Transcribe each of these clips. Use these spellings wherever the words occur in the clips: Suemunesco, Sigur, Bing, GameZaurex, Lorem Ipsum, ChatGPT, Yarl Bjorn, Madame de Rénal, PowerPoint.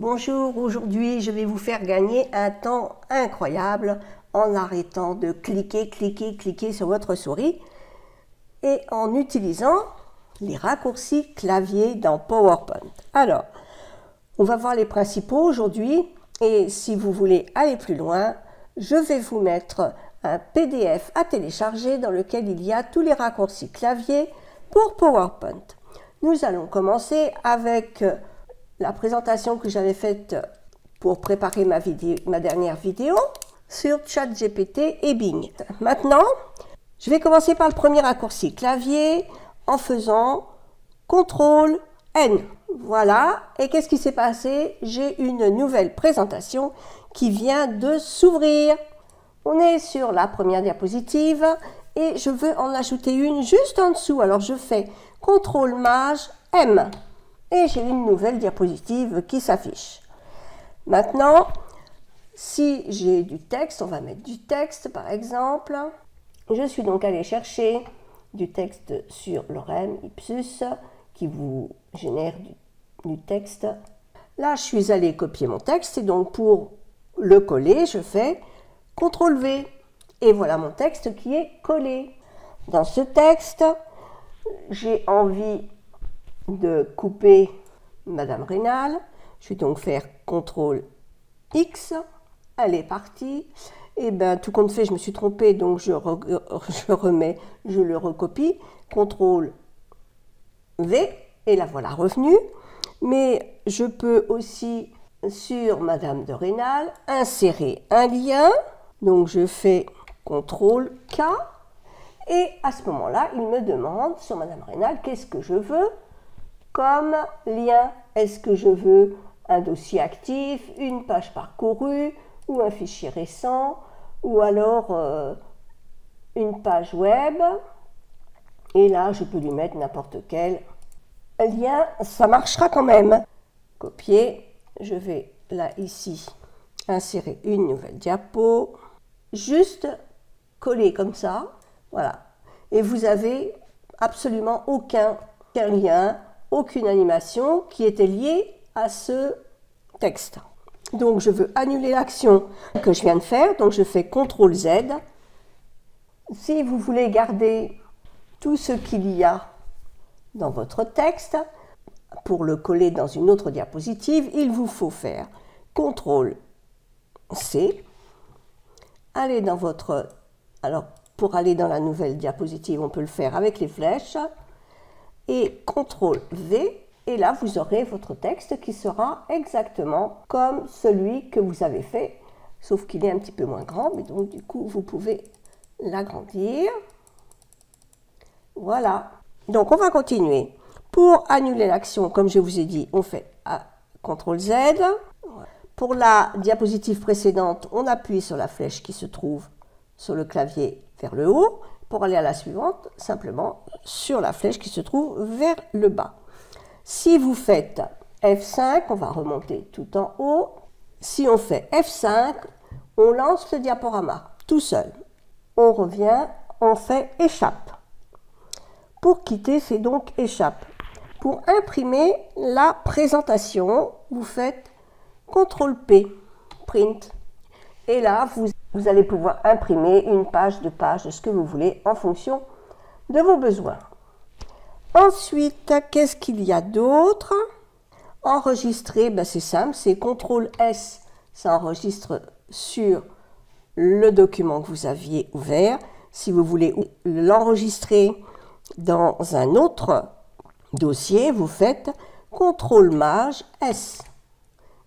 Bonjour, aujourd'hui je vais vous faire gagner un temps incroyable en arrêtant de cliquer sur votre souris et en utilisant les raccourcis clavier dans PowerPoint. Alors, on va voir les principaux aujourd'hui et si vous voulez aller plus loin, je vais vous mettre un PDF à télécharger dans lequel il y a tous les raccourcis clavier pour PowerPoint. Nous allons commencer avec la présentation que j'avais faite pour préparer ma dernière vidéo sur ChatGPT et Bing. Maintenant, je vais commencer par le premier raccourci clavier en faisant CTRL N. Voilà, et qu'est-ce qui s'est passé? J'ai une nouvelle présentation qui vient de s'ouvrir. On est sur la première diapositive et je veux en ajouter une juste en dessous. Alors je fais CTRL maj M et j'ai une nouvelle diapositive qui s'affiche. Maintenant, si j'ai du texte, on va mettre du texte par exemple. Je suis donc allée chercher du texte sur Lorem Ipsum qui vous génère du texte. Là, je suis allée copier mon texte et donc pour le coller, je fais CTRL V. Et voilà mon texte qui est collé. Dans ce texte, j'ai envie de couper Madame Rénal. Je vais donc faire CTRL X. Elle est partie. Et bien, tout compte fait, je me suis trompée, donc je le recopie. CTRL V. Et la voilà revenue. Mais je peux aussi, sur Madame de Rénal, insérer un lien. Donc, je fais CTRL K. Et à ce moment-là, il me demande, sur Madame Rénal, qu'est-ce que je veux comme lien. Est-ce que je veux un dossier actif, une page parcourue, ou un fichier récent, ou alors une page web. Et là, je peux lui mettre n'importe quel lien, ça marchera quand même. Copier, je vais là, ici, insérer une nouvelle diapo. Juste coller comme ça, voilà. Et vous avez absolument aucun lien, aucune animation qui était liée à ce texte. Donc je veux annuler l'action que je viens de faire, donc je fais CTRL Z. Si vous voulez garder tout ce qu'il y a dans votre texte, pour le coller dans une autre diapositive, il vous faut faire CTRL C. Allez dans votre... Alors pour aller dans la nouvelle diapositive, on peut le faire avec les flèches. Et CTRL V, et là vous aurez votre texte qui sera exactement comme celui que vous avez fait, sauf qu'il est un petit peu moins grand, mais donc du coup vous pouvez l'agrandir. Voilà, donc on va continuer. Pour annuler l'action, comme je vous ai dit, on fait CTRL Z. Pour la diapositive précédente, on appuie sur la flèche qui se trouve sur le clavier vers le haut. Pour aller à la suivante, simplement sur la flèche qui se trouve vers le bas. Si vous faites F5, on va remonter tout en haut. Si on fait F5, on lance le diaporama tout seul. On revient, on fait échappe. Pour quitter, c'est donc échappe. Pour imprimer la présentation, vous faites CTRL P, print. Et là, vous allez pouvoir imprimer une page, de ce que vous voulez, en fonction de vos besoins. Ensuite, qu'est-ce qu'il y a d'autre? Enregistrer, ben c'est simple, c'est CTRL S, ça enregistre sur le document que vous aviez ouvert. Si vous voulez l'enregistrer dans un autre dossier, vous faites CTRL maj S.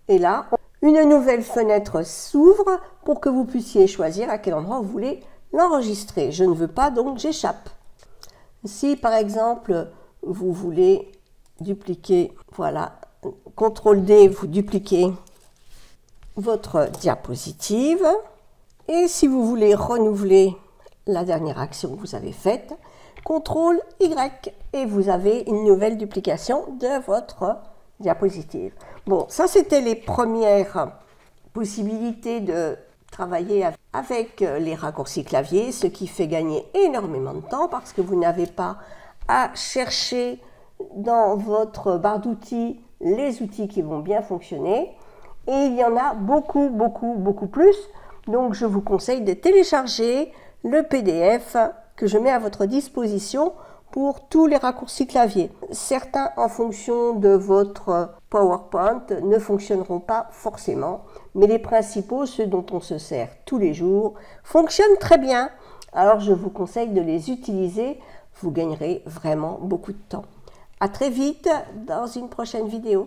Et là, une nouvelle fenêtre s'ouvre pour que vous puissiez choisir à quel endroit vous voulez l'enregistrer. Je ne veux pas, donc j'échappe. Si par exemple vous voulez dupliquer, voilà, CTRL D, vous dupliquez votre diapositive. Et si vous voulez renouveler la dernière action que vous avez faite, CTRL Y. Et vous avez une nouvelle duplication de votre diapositive. Bon, ça c'était les premières possibilités de travailler avec les raccourcis clavier, ce qui fait gagner énormément de temps parce que vous n'avez pas à chercher dans votre barre d'outils les outils qui vont bien fonctionner. et il y en a beaucoup, beaucoup, beaucoup plus. Donc, je vous conseille de télécharger le PDF que je mets à votre disposition pour tous les raccourcis clavier. Certains, en fonction de votre PowerPoint, ne fonctionneront pas forcément, mais les principaux, ceux dont on se sert tous les jours, fonctionnent très bien. Alors, je vous conseille de les utiliser. Vous gagnerez vraiment beaucoup de temps. À très vite dans une prochaine vidéo.